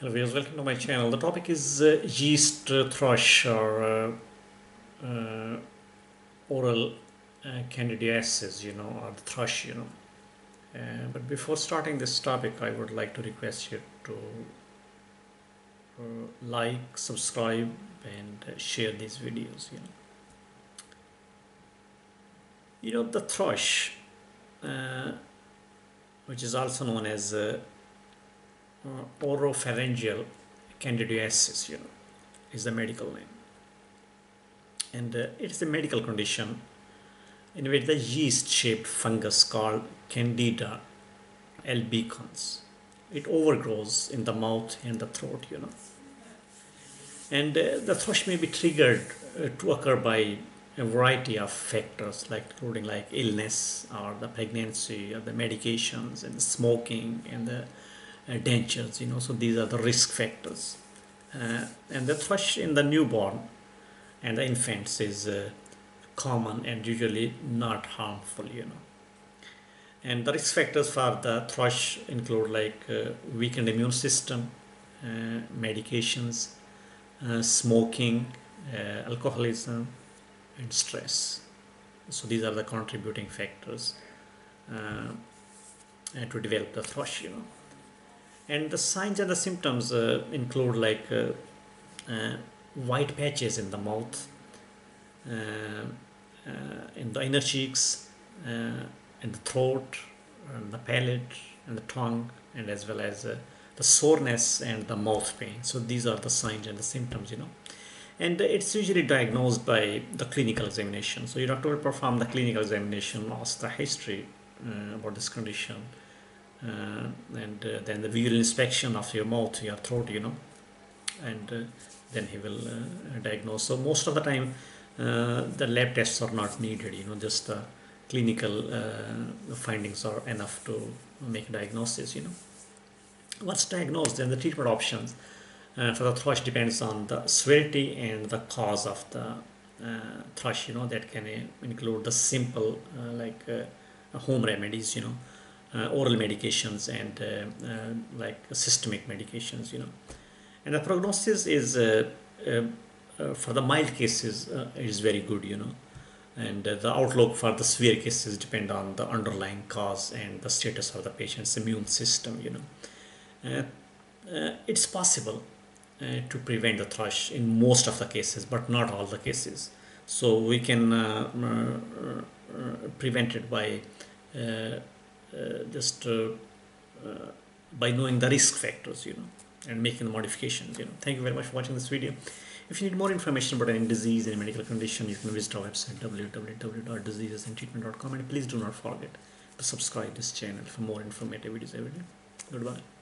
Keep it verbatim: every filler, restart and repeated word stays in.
Hello viewers, welcome to my channel. The topic is uh, yeast uh, thrush or uh, uh, oral uh, candidiasis, you know, or the thrush, you know. Uh, but before starting this topic, I would like to request you to uh, like, subscribe, and uh, share these videos, you know. You know, the thrush, uh, which is also known as uh, Uh, oropharyngeal candidiasis, you know, is the medical name, and uh, it is a medical condition in which the yeast-shaped fungus called Candida albicans, it overgrows in the mouth and the throat, you know, and uh, the thrush may be triggered uh, to occur by a variety of factors, like including like illness or the pregnancy or the medications and the smoking and the Uh, dentures, you know. So these are the risk factors, uh, and the thrush in the newborn and the infants is uh, common and usually not harmful, you know. And the risk factors for the thrush include like uh, weakened immune system, uh, medications, uh, smoking, uh, alcoholism, and stress. So these are the contributing factors uh, to develop the thrush, you know. And the signs and the symptoms uh, include like uh, uh, white patches in the mouth, uh, uh, in the inner cheeks, uh, in the throat, and the palate, and the tongue, and as well as uh, the soreness and the mouth pain. So these are the signs and the symptoms, you know. And it's usually diagnosed by the clinical examination. So your doctor will perform the clinical examination, ask the history uh, about this condition. Uh, and uh, then the visual inspection of your mouth, your throat, you know, and uh, then he will uh, diagnose. So most of the time uh, the lab tests are not needed, you know, just the clinical uh, findings are enough to make a diagnosis, you know. Once diagnosed, then the treatment options uh, for the thrush depends on the severity and the cause of the uh, thrush, you know. That can uh, include the simple uh, like uh, home remedies, you know, Uh, oral medications and uh, uh, like systemic medications, you know. And the prognosis is uh, uh, uh, for the mild cases uh, is very good, you know, and uh, the outlook for the severe cases depend on the underlying cause and the status of the patient's immune system, you know. Uh, uh, it's possible uh, to prevent the thrush in most of the cases, but not all the cases. So we can uh, uh, uh, prevent it by uh, Uh, just uh, uh, by knowing the risk factors, you know, and making the modifications, you know. Thank you very much for watching this video. If you need more information about any disease, any medical condition, you can visit our website w w w dot diseases and treatment dot com, and please do not forget to subscribe this channel for more informative videos every day. Goodbye.